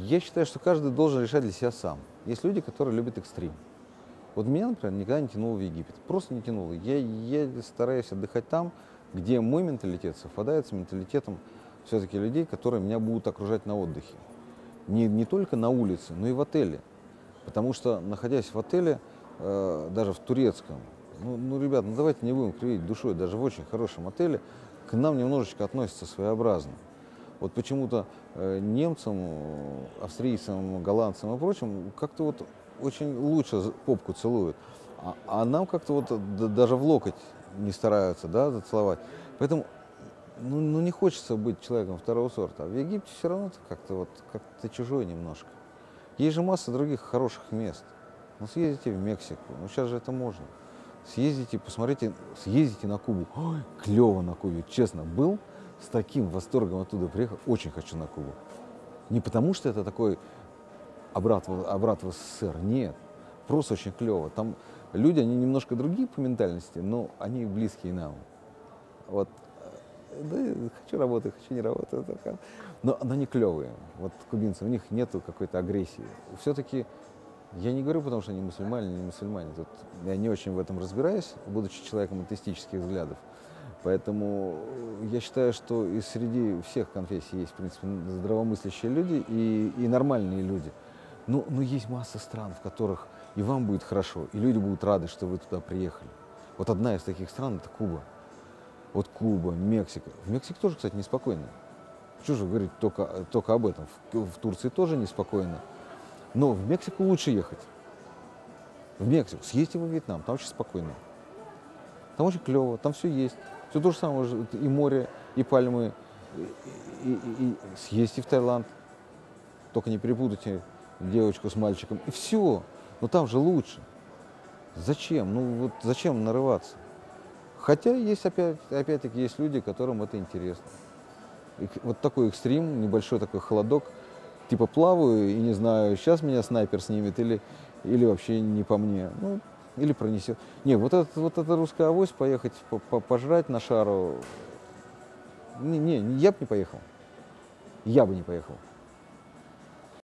Я считаю, что каждый должен решать для себя сам. Есть люди, которые любят экстрим. Вот меня, например, никогда не тянуло в Египет. Просто не тянуло. Я стараюсь отдыхать там, где мой менталитет совпадает с менталитетом все-таки людей, которые меня будут окружать на отдыхе. Не только на улице, но и в отеле. Потому что, находясь в отеле, даже в турецком, ребят, давайте не будем кривить душой, даже в очень хорошем отеле к нам немножечко относятся своеобразно. Вот почему-то немцам, австрийцам, голландцам и прочим как-то вот очень лучше попку целуют, а нам как-то вот даже в локоть не стараются, да, зацеловать. Поэтому не хочется быть человеком второго сорта. А в Египте все равно ты как-то вот как-то чужой немножко. Есть же масса других хороших мест. Ну, съездите в Мексику, сейчас же это можно. Съездите, посмотрите, съездите на Кубу. Ой, клево на Кубе, честно, был с таким восторгом оттуда приехал. Очень хочу на Кубу. Не потому что это такой обрат в СССР, нет. Просто очень клево. Там люди, они немножко другие по ментальности, но они близкие нам. Вот. Да, хочу работать, хочу не работать. Но они клевые. Вот кубинцы, у них нету какой-то агрессии. Все-таки я не говорю, потому что они мусульмане, не мусульмане. Тут я не очень в этом разбираюсь, будучи человеком атеистических взглядов. Поэтому я считаю, что и среди всех конфессий есть, в принципе, здравомыслящие люди и нормальные люди. Но есть масса стран, в которых и вам будет хорошо, и люди будут рады, что вы туда приехали. Вот одна из таких стран – это Куба. Вот Куба, Мексика. В Мексике тоже, кстати, неспокойно. Что же говорить только об этом? В Турции тоже неспокойно. Но в Мексику лучше ехать. В Мексику. Съездите во Вьетнам, там очень спокойно. Там очень клево, там все есть. Все то же самое, и море, и пальмы, и съездите в Таиланд. Только не перепутайте девочку с мальчиком. И все. Но там же лучше. Зачем? Зачем нарываться? Хотя есть, опять-таки, есть люди, которым это интересно. И вот такой экстрим, небольшой такой холодок, типа плаваю и не знаю, сейчас меня снайпер снимет или вообще не по мне. Или пронесет. Не, вот эта русская авось, поехать пожрать на шару. Я бы не поехал.